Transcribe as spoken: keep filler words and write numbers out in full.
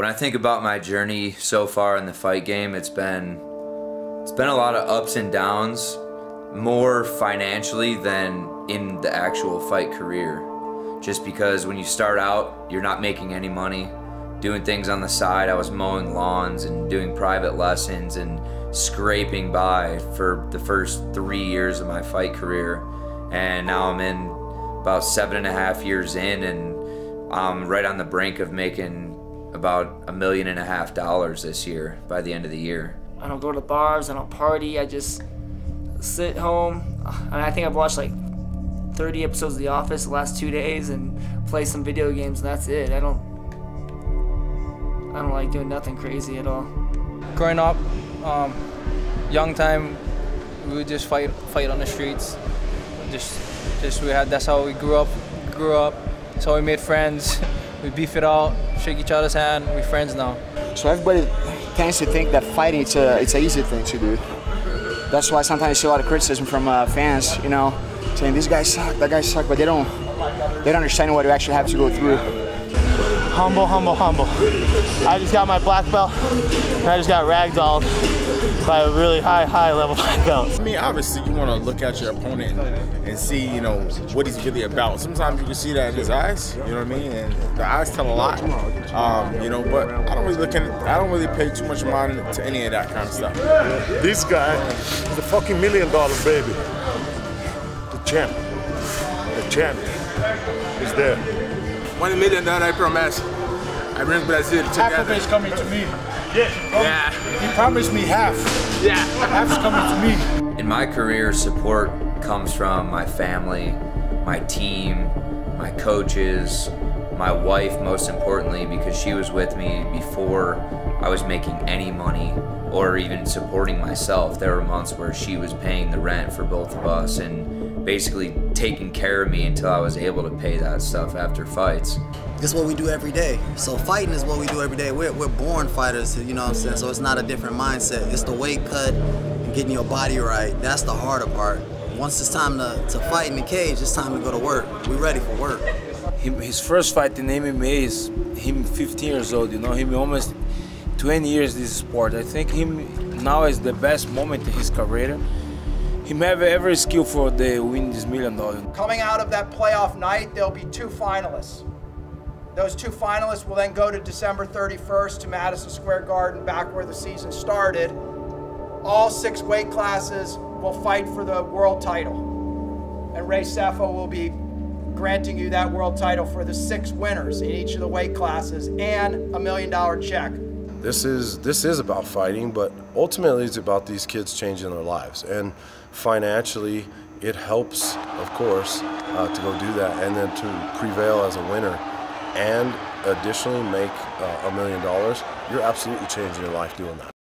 When I think about my journey so far in the fight game, it's been it's been a lot of ups and downs, more financially than in the actual fight career. Just because when you start out, you're not making any money, doing things on the side. I was mowing lawns and doing private lessons and scraping by for the first three years of my fight career. And now I'm in about seven and a half years in, and I'm right on the brink of making about a million and a half dollars this year by the end of the year. I don't go to bars, I don't party, I just sit home. And I think I've watched like thirty episodes of The Office the last two days and play some video games, and that's it. I don't I don't like doing nothing crazy at all. Growing up, um, young time, we would just fight, fight on the streets. Just, just we had. That's how we grew up. Grew up. That's how we made friends. We beef it out, shake each other's hand. We're friends now. So everybody tends to think that fighting it's a, it's an easy thing to do. That's why sometimes you see a lot of criticism from uh, fans. You know, saying these guys suck, that guy suck, but they don't, they don't understand what you actually have to go through. Humble, humble, humble. I just got my black belt, and I just got ragdolled by a really high, high level black belt. I mean, obviously, you want to look at your opponent and see, you know, what he's really about. Sometimes you can see that in his eyes, you know what I mean? And the eyes tell a lot, um, you know. But I don't really look at, I don't really pay too much mind to any of that kind of stuff. This guy is a fucking million dollar baby. The champ, the champ is there. One million dollars, I promise. I bring Brazil together. Half of it is coming to me. Yeah. He promised me half. Yeah. Half is coming to me. In my career, support comes from my family, my team, my coaches, my wife, most importantly, because she was with me before I was making any money or even supporting myself. There were months where she was paying the rent for both of us and basically taking care of me until I was able to pay that stuff after fights. It's what we do every day. So fighting is what we do every day. We're, we're born fighters, you know what I'm saying? So it's not a different mindset. It's the weight cut and getting your body right. That's the harder part. Once it's time to, to fight in the cage, it's time to go to work. We're ready for work. His first fight in M M A is him fifteen years old, you know, him almost twenty years this sport. I think him now is the best moment in his career. He may have every skill for the win this million dollars. Coming out of that playoff night, there'll be two finalists. Those two finalists will then go to December thirty-first to Madison Square Garden, back where the season started. All six weight classes will fight for the world title. And Ray Sefo will be granting you that world title for the six winners in each of the weight classes and a million dollar check. This is, this is about fighting, but ultimately it's about these kids changing their lives. And financially, it helps, of course, uh, to go do that and then to prevail as a winner and additionally make a million dollars. You're absolutely changing your life doing that.